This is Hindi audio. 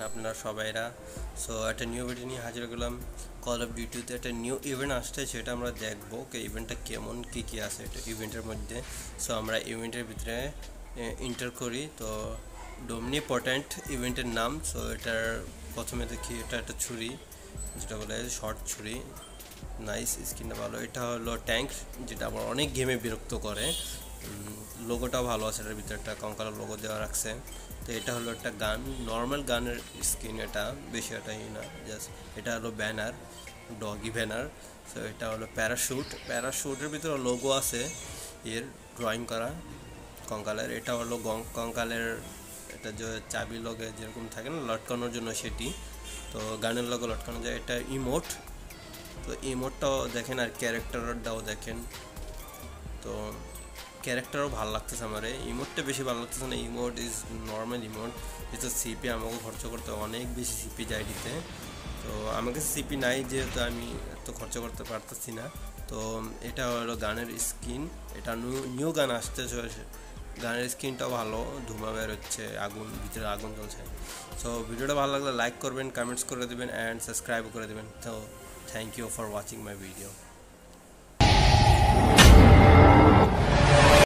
अपना सबाईरा सो एक निউ भिडियो नहीं हाजिर करलाम कल अफ डिउटीते एक निউ इवेंट आसछे सेटा आमरा देखबो कि इवेंटटा केमन की की आछे एटा इवेंटेर मध्ये सो आमरा इवेंटेर भितरे एंटर करी तो डोमनिपोटेंट इवेंटेर नाम सो एटार प्रथमे देखि एटा एक छुरी जेटा बोला शर्ट छुरी नाइस स्किनटा भालो एटा हलो टैंक जेटा आबार अनेक गेमे बिरक्त करे लोगोटा भालो आछे एटार भितरे एकटा कंकाल लोगो देওয়া রাখছে तो ये हलो एक गान नर्माल गान स्क्रीन बेसि ना जस्ट ये हलो बैनार डगी बैनार सो ये हलो पैराशूट पैराशूटर भीतर लोगो आसे एर ड्रॉइंग करा कंकालेर ये हलो कंकालेर एटा जो चाबी लगे जे रकम थाके ना लटकानोर जोन्नो सेटी तो गानेर लगे लटकानो जाए एटा इमोट तो इमोटटाओ देखें और क्यारेक्टारटाओ देखें तो क्यारेक्टरों भालो लागतेछे आमारे इमोटटा बेशी भालो लागतेछे ना इमोट इज नर्माल इमोट जेटा सीपी आमाके खर्च करते अनेक बेशी सीपी जाए दिते तो आमार काछे सीपी नाई जेहेतु आमी एत खर्च करते पारतेछि ना तो एटा हलो गानेर स्किन एटा निउ गान आसछे गानेर स्किनटाओ भालो धुमा बेर होच्छे आगुन भितरे आगुन चलछे सो भिडियोटा भालो लागले लाइक करबेन कमेंट्स करे दिबेन एंड सबस्क्राइब करे दिबेन तो thank you for watching my video.